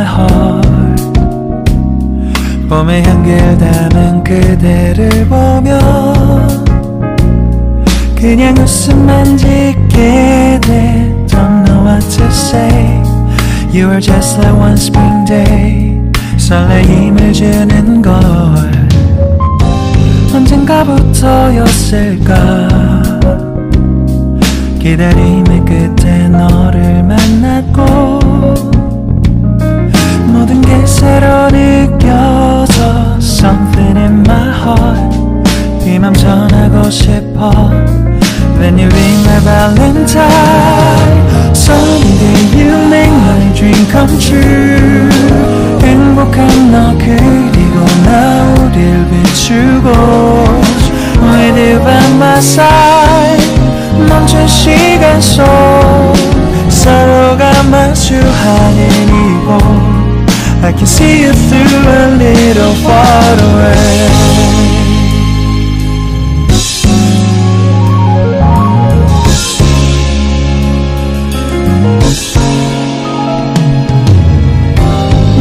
my heart. 봄의 향기를 담은 그대를 보며 그냥 웃음만 짓게 돼. Don't know what to say. You were just like one spring day. 설레임을 주는 걸 언젠가부터였을까. 기다림의 끝에 너를 만났고 모든 게 새로 느껴져. Something in my heart. 네 맘 전하고 싶어. Then you be my valentine. Someday you make my dream come true. 행복한 너 그리고 나 우릴 비추고 With you by my side. 멈춘 시간 속 서로가 마주하는 이곳 I can see you through a little far away.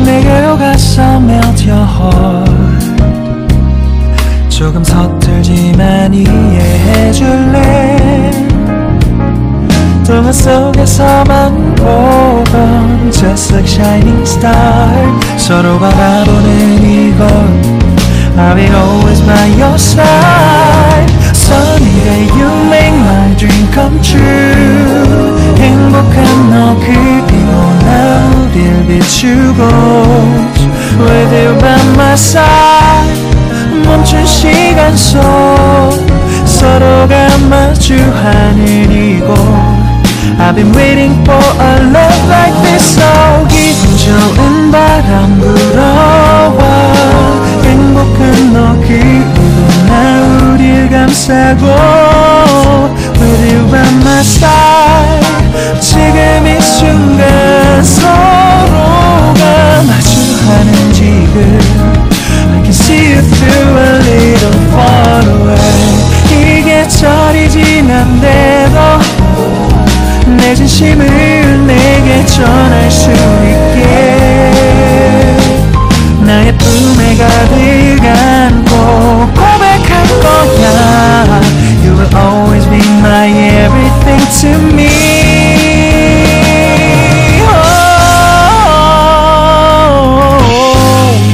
내게로 가서 melt your heart. 조금 서툴지만 이해해줄래. 동화 속에서만 보던 Just like shining star. 서로 바라보는 이곳 I'll be always by your side. Sunny day you make my dream come true. 행복한 너 그리고 나 우릴 비추고 With you by my side. 멈춘 시간 속 서로가 마주하는 이곳 I've been waiting for a love like this. So 기분 좋은 바람 불어와 행복한 너 그리고 나 우릴 감싸고 With you by my side. 지금 이 순간 서로가 마주하는 지금 I can see you through a little far away. 이 계절이 지난데도 내 진심을 내게 전할 수 있게 나의 품에 가득 안고 고백할 거야. You will always be my everything to me. Oh,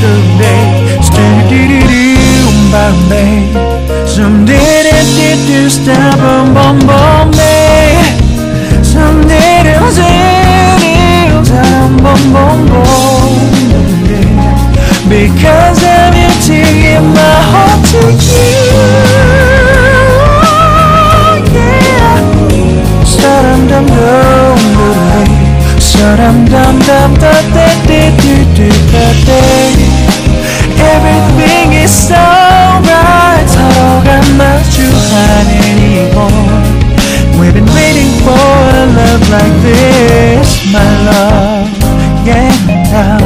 the day 스튜디디디움 밤에 숨디디디디 스타범 범범에 because I'm here to give my heart to you. Yeah. Saram dam dam dam. Saram dam dam dam dam. Everything is so right. 서로가 마주하는 이곳. We've been waiting for a love like this, my love. Yeah.